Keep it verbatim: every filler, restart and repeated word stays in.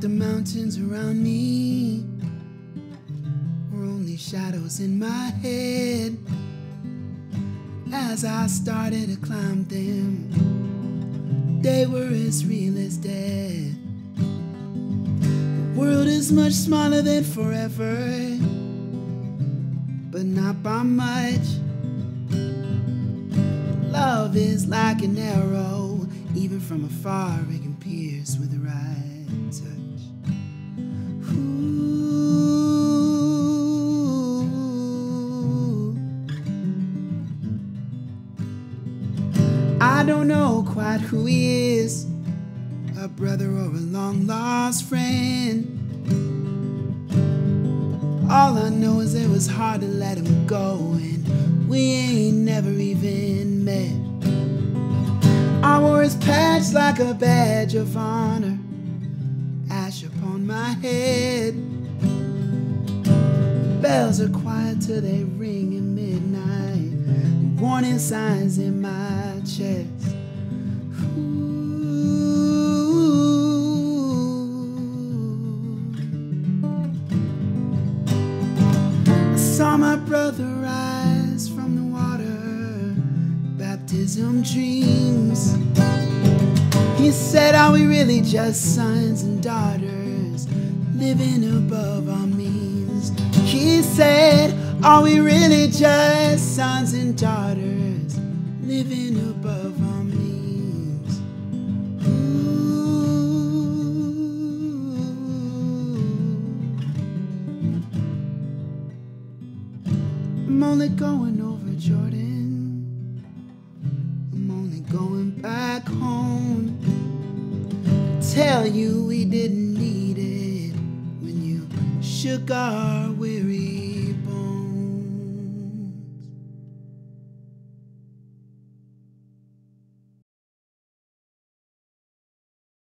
The mountains around me were only shadows in my head as I started to climb them. They were as real as death. The world is much smaller than forever, but not by much. Love is like an arrow, even from afar it can pierce with the right touch. Ooh. I don't know quite who he is, a brother or a long-lost friend. All I know is it was hard to let him go, and we ain't never even met. I wore his patch like a badge of honor, ash upon my head. Bells are quiet till they ring at midnight, warning signs in my chest. Ooh. I saw my brother rise from the water, baptism dreams. He said, "Are we really just sons and daughters living above our means?" He said, "Are we really just sons and daughters living above our means?" Ooh. I'm only going over Jordan. I'm only going back home. Tell you we didn't need it when you shook our weary